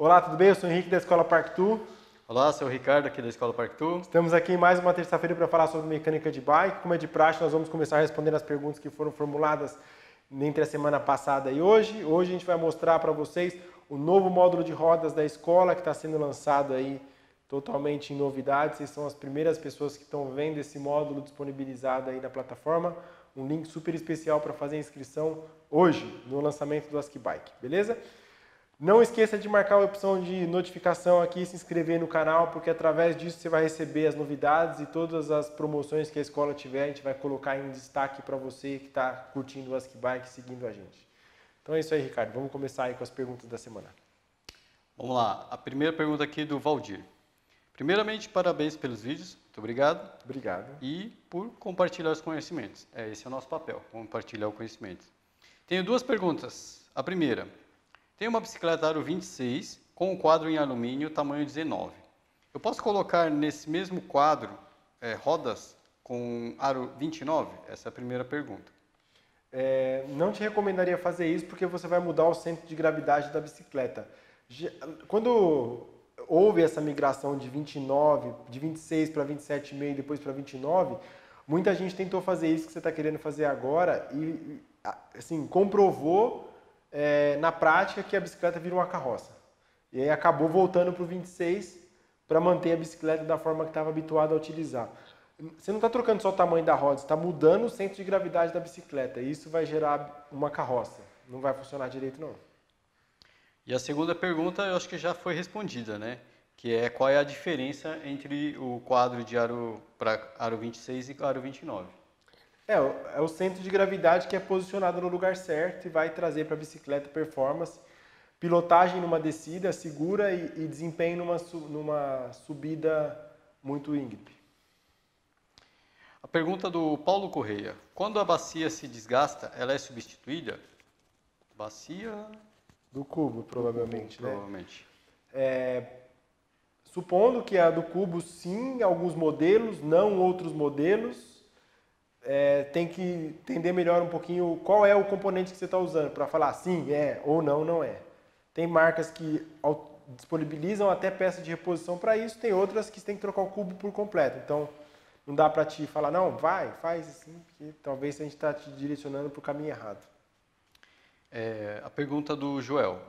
Olá, tudo bem? Eu sou o Henrique da Escola Park Tour. Olá, sou o Ricardo aqui da Escola Park Tour. Estamos aqui em mais uma terça-feira para falar sobre mecânica de bike. Como é de praxe, nós vamos começar respondendo as perguntas que foram formuladas entre a semana passada e hoje. Hoje a gente vai mostrar para vocês o novo módulo de rodas da escola que está sendo lançado aí totalmente em novidade. Vocês são as primeiras pessoas que estão vendo esse módulo disponibilizado aí na plataforma. Um link super especial para fazer a inscrição hoje, no lançamento do AskBike, beleza? Não esqueça de marcar a opção de notificação aqui, se inscrever no canal, porque através disso você vai receber as novidades e todas as promoções que a escola tiver, a gente vai colocar em destaque para você que está curtindo o AskBike, seguindo a gente. Então é isso aí, Ricardo. Vamos começar aí com as perguntas da semana. Vamos lá. A primeira pergunta aqui é do Waldir. Primeiramente, parabéns pelos vídeos. Muito obrigado. Obrigado. E por compartilhar os conhecimentos. Esse é o nosso papel, compartilhar o conhecimento. Tenho duas perguntas. A primeira. Tenho uma bicicleta aro 26 com um quadro em alumínio tamanho 19. Eu posso colocar nesse mesmo quadro rodas com aro 29? Essa é a primeira pergunta. Não te recomendaria fazer isso porque você vai mudar o centro de gravidade da bicicleta. Quando houve essa migração de 26 para 27,5 e depois para 29, muita gente tentou fazer isso que você está querendo fazer agora e assim, comprovou na prática que a bicicleta vira uma carroça. E aí acabou voltando para o 26 para manter a bicicleta da forma que estava habituado a utilizar. Você não está trocando só o tamanho da roda, você está mudando o centro de gravidade da bicicleta. E isso vai gerar uma carroça. Não vai funcionar direito, não. E a segunda pergunta eu acho que já foi respondida, né? Que é qual é a diferença entre o quadro de aro para aro 26 e aro 29? É o centro de gravidade que é posicionado no lugar certo e vai trazer para a bicicleta performance, pilotagem numa descida segura e desempenho numa subida muito íngreme. A pergunta do Paulo Correia. Quando a bacia se desgasta, ela é substituída? Bacia... do cubo, provavelmente, do cubo, né? Provavelmente. Supondo que a do cubo, sim, alguns modelos, não outros modelos, tem que entender melhor um pouquinho qual é o componente que você está usando para falar sim, é, ou não, não é. Tem marcas que disponibilizam até peça de reposição para isso, tem outras que tem que trocar o cubo por completo. Então, não dá para te falar, não, faz assim, porque talvez a gente está te direcionando para o caminho errado. A pergunta do Joel.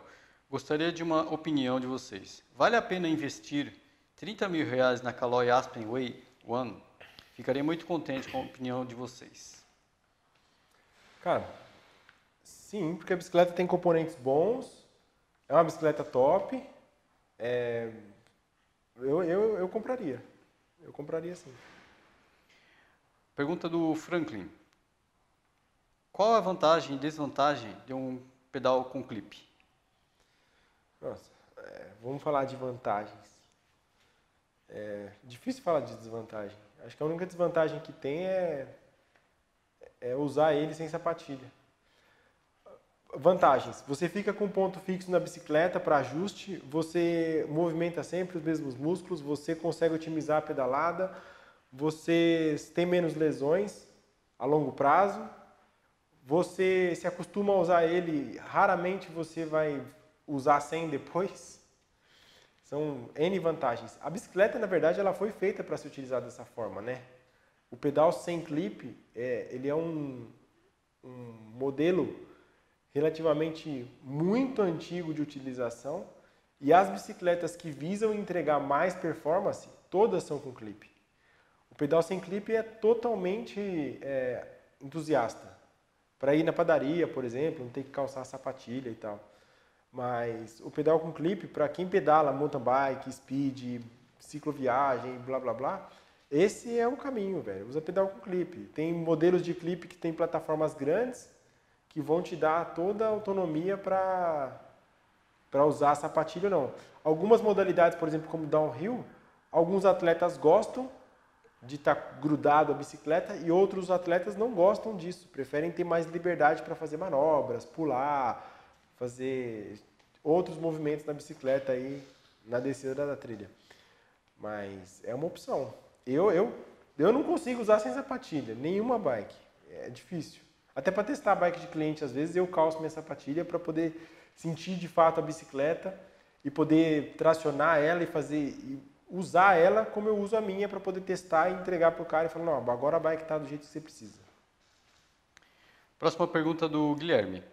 Gostaria de uma opinião de vocês. Vale a pena investir 30 mil reais na Caloi Aspen Way One? Ficarei muito contente com a opinião de vocês. Cara, sim, porque a bicicleta tem componentes bons, é uma bicicleta top, eu compraria. Eu compraria sim. Pergunta do Franklin. Qual a vantagem e desvantagem de um pedal com clipe? Nossa, vamos falar de vantagens. Difícil falar de desvantagem. Acho que a única desvantagem que tem é usar ele sem sapatilha. Vantagens. Você fica com um ponto fixo na bicicleta para ajuste, você movimenta sempre os mesmos músculos, você consegue otimizar a pedalada, você tem menos lesões a longo prazo, você se acostuma a usar ele, raramente você vai usar sem depois. São N vantagens. A bicicleta, na verdade, ela foi feita para se utilizar dessa forma, né? O pedal sem clipe, ele é um modelo relativamente muito antigo de utilização e as bicicletas que visam entregar mais performance, todas são com clipe. O pedal sem clipe é totalmente entusiasta. Para ir na padaria, por exemplo, não tem que calçar sapatilha e tal. Mas o pedal com clipe, para quem pedala mountain bike, speed, cicloviagem, blá blá blá, esse é o caminho, velho. Usa pedal com clipe. Tem modelos de clipe que tem plataformas grandes que vão te dar toda a autonomia para usar sapatilha ou não. Algumas modalidades, por exemplo, como downhill, alguns atletas gostam de estar grudado à bicicleta e outros atletas não gostam disso, preferem ter mais liberdade para fazer manobras, pular, fazer outros movimentos na bicicleta aí na descida da trilha. Mas é uma opção. Eu não consigo usar sem sapatilha, nenhuma bike, é difícil. Até para testar a bike de cliente, às vezes eu calço minha sapatilha para poder sentir de fato a bicicleta e poder tracionar ela e fazer, e usar ela como eu uso a minha para poder testar e entregar para o cara e falar, não, agora a bike está do jeito que você precisa. Próxima pergunta do Guilherme.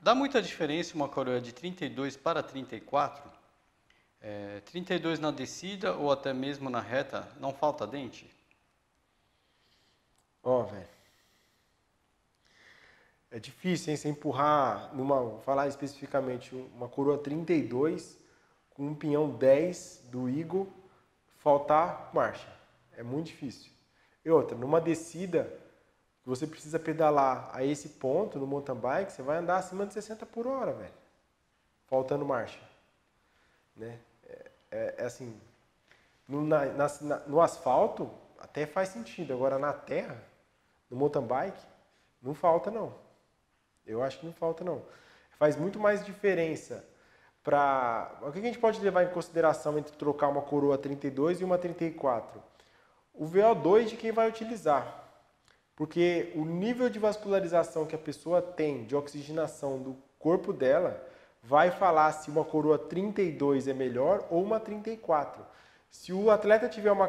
Dá muita diferença uma coroa de 32 para 34? 32 na descida ou até mesmo na reta, não falta dente? Ó, velho. É difícil, hein? Você empurrar, vou falar especificamente, uma coroa 32 com um pinhão 10 do Eagle, faltar marcha. É muito difícil. E outra, numa descida, você precisa pedalar a esse ponto no mountain bike, você vai andar acima de 60 por hora, velho. Faltando marcha. Né? É assim, no asfalto até faz sentido, agora na terra, no mountain bike, não falta não. Eu acho que não falta, não. Faz muito mais diferença para... O que a gente pode levar em consideração entre trocar uma coroa 32 e uma 34? O VO2 de quem vai utilizar. Porque o nível de vascularização que a pessoa tem, de oxigenação do corpo dela, vai falar se uma coroa 32 é melhor ou uma 34. Se o atleta tiver uma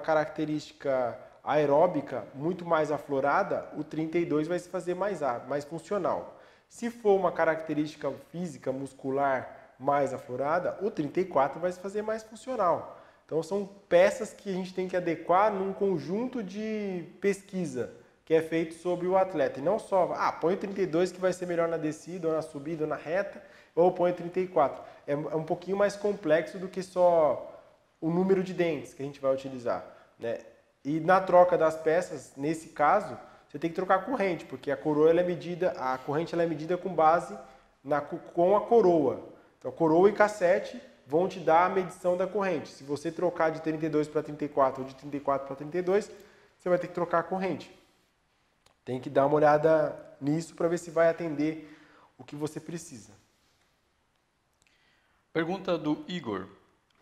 característica aeróbica muito mais aflorada, o 32 vai se fazer mais funcional. Se for uma característica física, muscular mais aflorada, o 34 vai se fazer mais funcional. Então são peças que a gente tem que adequar num conjunto de pesquisa que é feito sobre o atleta. E não só, põe o 32 que vai ser melhor na descida, ou na subida, ou na reta, ou põe o 34. É um pouquinho mais complexo do que só o número de dentes que a gente vai utilizar, né? E na troca das peças, nesse caso, você tem que trocar a corrente, porque a coroa ela é medida, a corrente ela é medida com base com a coroa. Então, coroa e cassete vão te dar a medição da corrente. Se você trocar de 32 para 34 ou de 34 para 32, você vai ter que trocar a corrente. Tem que dar uma olhada nisso para ver se vai atender o que você precisa. Pergunta do Igor.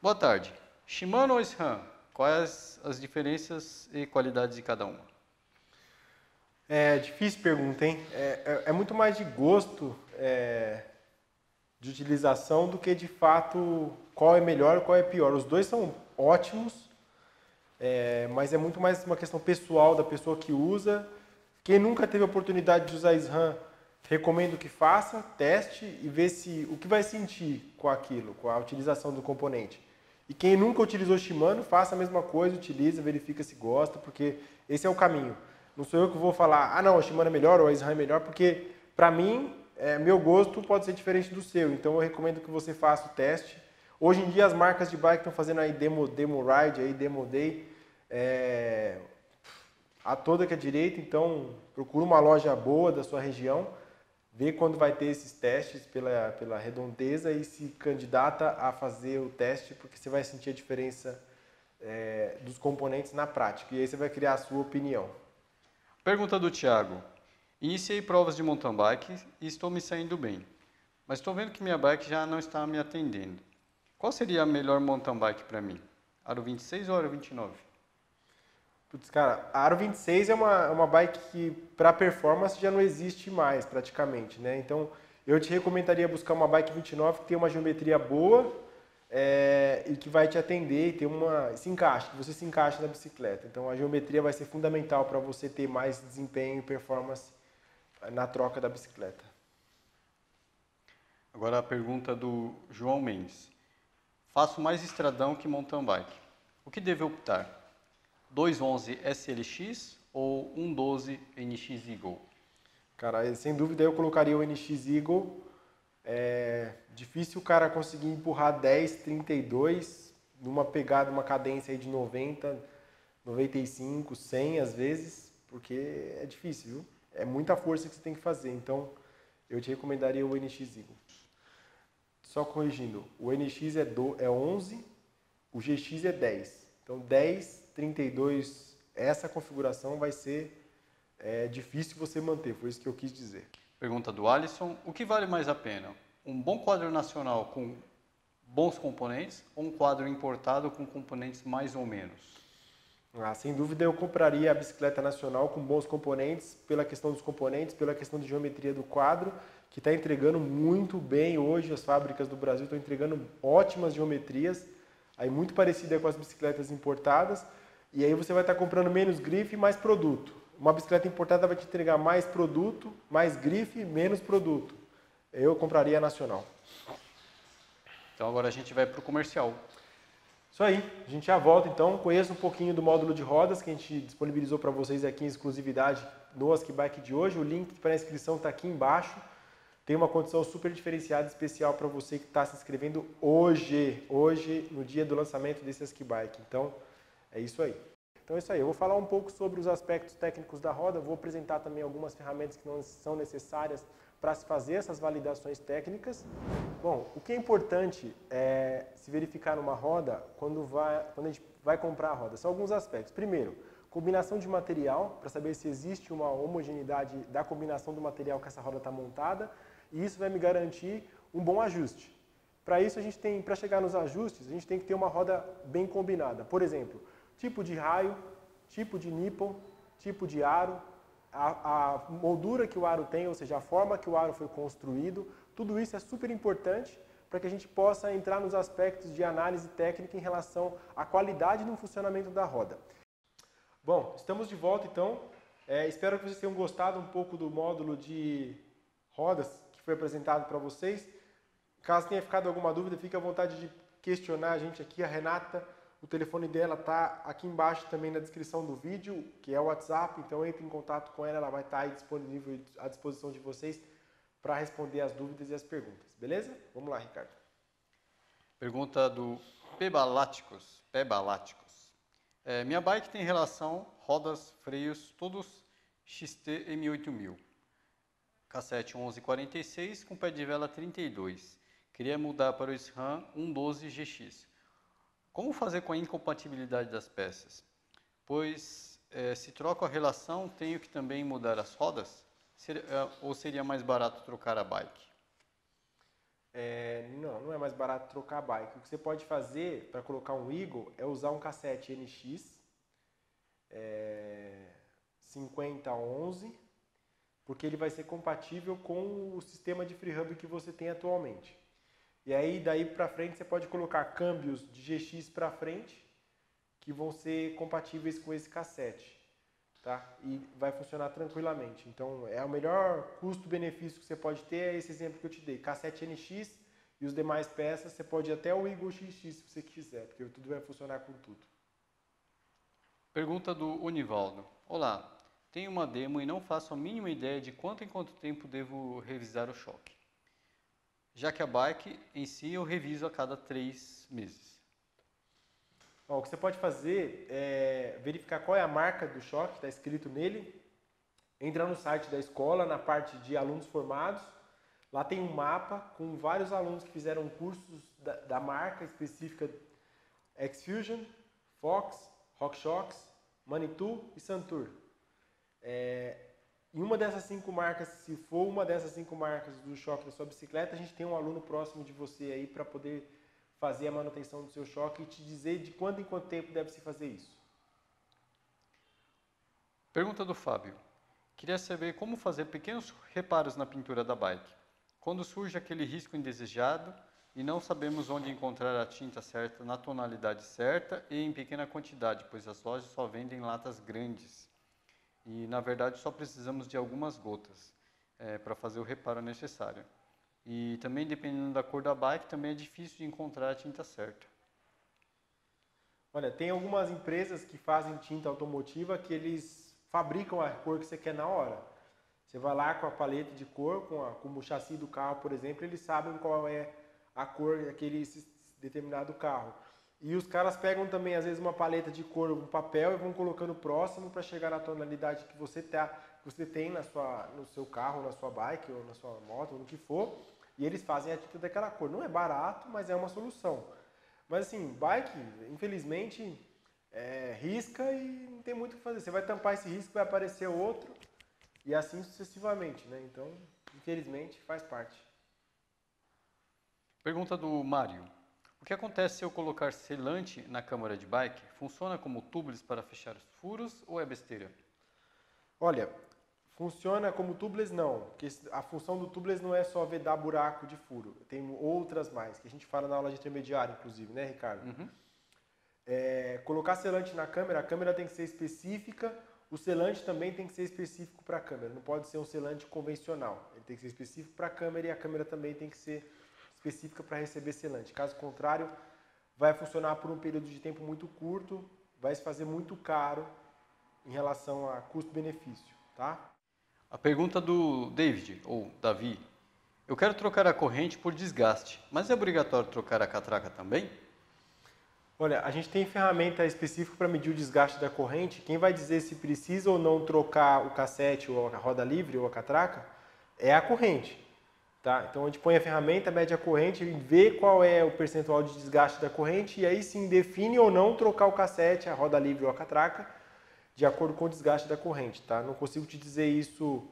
Boa tarde. Shimano ou SRAM? Quais as diferenças e qualidades de cada uma? É difícil pergunta, hein? É muito mais de gosto de utilização do que de fato qual é melhor e qual é pior. Os dois são ótimos, mas é muito mais uma questão pessoal da pessoa que usa. Quem nunca teve a oportunidade de usar SRAM, recomendo que faça, teste e vê o que vai sentir com aquilo, com a utilização do componente. E quem nunca utilizou Shimano, faça a mesma coisa, utiliza, verifica se gosta, porque esse é o caminho. Não sou eu que vou falar, não, a Shimano é melhor ou a SRAM é melhor, porque para mim, meu gosto pode ser diferente do seu. Então eu recomendo que você faça o teste. Hoje em dia as marcas de bike estão fazendo aí demo ride, aí demo day, a toda que é direita. Então procura uma loja boa da sua região, vê quando vai ter esses testes pela redondeza e se candidata a fazer o teste, porque você vai sentir a diferença dos componentes na prática. E aí você vai criar a sua opinião. Pergunta do Thiago. Iniciei provas de mountain bike e estou me saindo bem, mas estou vendo que minha bike já não está me atendendo. Qual seria a melhor mountain bike para mim? Aro 26 ou Aro 29? Putz, cara, a Aro 26 é uma bike que para performance já não existe mais praticamente, né? Então eu te recomendaria buscar uma bike 29 que tem uma geometria boa e que vai te atender e ter que você se encaixe na bicicleta. Então a geometria vai ser fundamental para você ter mais desempenho e performance na troca da bicicleta. Agora a pergunta do João Mendes. Faço mais estradão que mountain bike. O que devo optar? 211 SLX ou 112 NX Eagle? Cara, sem dúvida eu colocaria o NX Eagle. É difícil o cara conseguir empurrar 10, 32, numa pegada, uma cadência aí de 90, 95, 100 às vezes, porque é difícil, viu? É muita força que você tem que fazer, então eu te recomendaria o NX Eagle. Só corrigindo, o NX é 11, o GX é 10. Então 10... 32, essa configuração vai ser difícil você manter, foi isso que eu quis dizer. Pergunta do Alisson, o que vale mais a pena? Um bom quadro nacional com bons componentes ou um quadro importado com componentes mais ou menos? Sem dúvida eu compraria a bicicleta nacional com bons componentes, pela questão dos componentes, pela questão de geometria do quadro que está entregando muito bem hoje. As fábricas do Brasil estão entregando ótimas geometrias, aí muito parecida com as bicicletas importadas. E aí você vai estar comprando menos grife e mais produto. Uma bicicleta importada vai te entregar mais produto, mais grife, menos produto. Eu compraria a nacional. Então agora a gente vai para o comercial. Isso aí, a gente já volta então. Conheça um pouquinho do módulo de rodas que a gente disponibilizou para vocês aqui em exclusividade no AskBike de hoje. O link para a inscrição está aqui embaixo. Tem uma condição super diferenciada, especial para você que está se inscrevendo hoje, no dia do lançamento desse AskBike. Então é isso aí. Então é isso aí, eu vou falar um pouco sobre os aspectos técnicos da roda, vou apresentar também algumas ferramentas que não são necessárias para se fazer essas validações técnicas. Bom, o que é importante é se verificar numa roda quando a gente vai comprar a roda. São alguns aspectos. Primeiro, combinação de material, para saber se existe uma homogeneidade da combinação do material que essa roda está montada, e isso vai me garantir um bom ajuste. Para isso, a gente tem, para chegar nos ajustes, a gente tem que ter uma roda bem combinada. Por exemplo, tipo de raio, tipo de nipple, tipo de aro, a moldura que o aro tem, ou seja, a forma que o aro foi construído, tudo isso é super importante para que a gente possa entrar nos aspectos de análise técnica em relação à qualidade do funcionamento da roda. Bom, estamos de volta então. Espero que vocês tenham gostado um pouco do módulo de rodas que foi apresentado para vocês. Caso tenha ficado alguma dúvida, fique à vontade de questionar a gente aqui, a Renata. O telefone dela está aqui embaixo também na descrição do vídeo, que é o WhatsApp, então entre em contato com ela, ela vai estar aí disponível à disposição de vocês para responder as dúvidas e as perguntas, beleza? Vamos lá, Ricardo. Pergunta do Pebaláticos. Minha bike tem relação, rodas, freios, todos XT M8000, cassete 1146 com pé de vela 32. Queria mudar para o SRAM 112 GX. Como fazer com a incompatibilidade das peças? Pois se troco a relação, tenho que também mudar as rodas? Ou seria mais barato trocar a bike? Não é mais barato trocar a bike. O que você pode fazer para colocar um Eagle é usar um cassete NX 5011, porque ele vai ser compatível com o sistema de free hub que você tem atualmente. E aí, daí para frente, você pode colocar câmbios de GX para frente, que vão ser compatíveis com esse cassete, tá? E vai funcionar tranquilamente. Então, é o melhor custo-benefício que você pode ter, é esse exemplo que eu te dei. Cassete NX e os demais peças, você pode ir até o Igor XX se você quiser, porque tudo vai funcionar com tudo. Pergunta do Univaldo. Olá, tenho uma demo e não faço a mínima ideia de quanto em quanto tempo devo revisar o choque. Já que a bike em si eu reviso a cada 3 meses. Bom, o que você pode fazer é verificar qual é a marca do choque, está escrito nele. Entra no site da escola, na parte de alunos formados. Lá tem um mapa com vários alunos que fizeram cursos da marca específica X-Fusion, Fox, RockShox, Manitou e Santur. Em uma dessas 5 marcas, se for uma dessas 5 marcas do choque da sua bicicleta, a gente tem um aluno próximo de você aí para poder fazer a manutenção do seu choque e te dizer de quanto em quanto tempo deve se fazer isso. Pergunta do Fábio. Queria saber como fazer pequenos reparos na pintura da bike. Quando surge aquele risco indesejado e não sabemos onde encontrar a tinta certa, na tonalidade certa e em pequena quantidade, pois as lojas só vendem latas grandes. E, na verdade, só precisamos de algumas gotas para fazer o reparo necessário. E também, dependendo da cor da bike, também é difícil de encontrar a tinta certa. Olha, tem algumas empresas que fazem tinta automotiva que eles fabricam a cor que você quer na hora. Você vai lá com a paleta de cor, com o chassi do carro, por exemplo, eles sabem qual é a cor daquele determinado carro. E os caras pegam também, às vezes, uma paleta de cor, um papel e vão colocando próximo para chegar na tonalidade que você tem no seu carro, na sua bike ou na sua moto, ou no que for. E eles fazem a tinta daquela cor. Não é barato, mas é uma solução. Mas assim, bike, infelizmente, risca e não tem muito o que fazer. Você vai tampar esse risco, vai aparecer outro e assim sucessivamente, né? Então, infelizmente, faz parte. Pergunta do Mário. O que acontece se eu colocar selante na câmara de bike? Funciona como tubos para fechar os furos ou é besteira? Olha, Funciona como tubeless? Não, porque a função do tubeless não é só vedar buraco de furo. Tem outras mais, que a gente fala na aula de intermediário, inclusive, né, Ricardo? Uhum. É, colocar selante na câmera, a câmera tem que ser específica, o selante também tem que ser específico para a câmera, não pode ser um selante convencional. Ele tem que ser específico para a câmera e a câmera também tem que ser específica para receber selante. Caso contrário, vai funcionar por um período de tempo muito curto, vai se fazer muito caro em relação a custo-benefício, tá? A pergunta do David, ou Davi, eu quero trocar a corrente por desgaste, mas é obrigatório trocar a catraca também? Olha, a gente tem ferramenta específica para medir o desgaste da corrente. Quem vai dizer se precisa ou não trocar o cassete, ou a roda livre, ou a catraca, é a corrente. Tá? Então a gente põe a ferramenta, mede a corrente, vê qual é o percentual de desgaste da corrente, e aí sim define ou não trocar o cassete, a roda livre ou a catraca, de acordo com o desgaste da corrente, tá? Não consigo te dizer isso,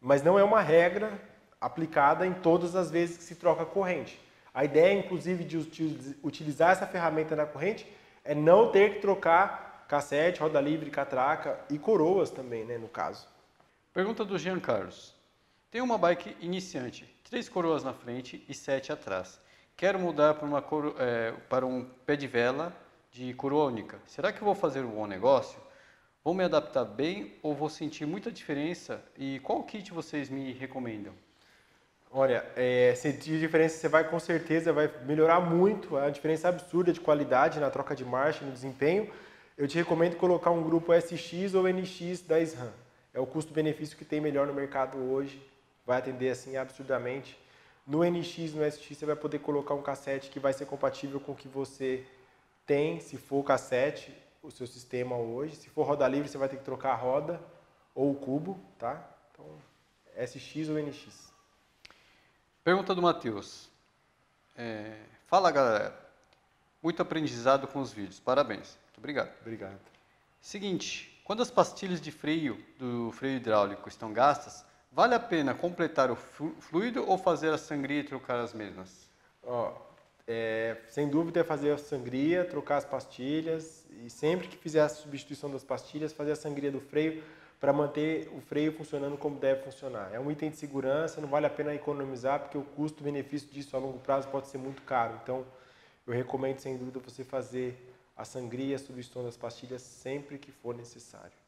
mas não é uma regra aplicada em todas as vezes que se troca a corrente. A ideia, inclusive, de utilizar essa ferramenta na corrente é não ter que trocar cassete, roda livre, catraca e coroas também, né, no caso. Pergunta do Jean Carlos. Tenho uma bike iniciante, 3 coroas na frente e 7 atrás. Quero mudar para, um pé de vela de coroa única. Será que eu vou fazer um bom negócio? Vou me adaptar bem ou vou sentir muita diferença? E qual kit vocês me recomendam? Olha, sentir diferença você vai com certeza, vai melhorar muito. É uma diferença absurda de qualidade na troca de marcha, no desempenho. Eu te recomendo colocar um grupo SX ou NX da SRAM. É o custo-benefício que tem melhor no mercado hoje. Vai atender assim absurdamente. No NX, no SX, você vai poder colocar um cassete que vai ser compatível com o que você tem, se for cassete, o seu sistema hoje. Se for roda livre, você vai ter que trocar a roda ou o cubo, tá? Então, SX ou NX. Pergunta do Matheus. Fala, galera. Muito aprendizado com os vídeos. Parabéns. Muito obrigado. Obrigado. Seguinte, quando as pastilhas de freio, do freio hidráulico, estão gastas, vale a pena completar o fluido ou fazer a sangria e trocar as mesmas? Ó... sem dúvida é fazer a sangria, trocar as pastilhas e sempre que fizer a substituição das pastilhas, fazer a sangria do freio para manter o freio funcionando como deve funcionar. É um item de segurança, não vale a pena economizar porque o custo-benefício disso a longo prazo pode ser muito caro. Então, eu recomendo sem dúvida você fazer a sangria, a substituição das pastilhas sempre que for necessário.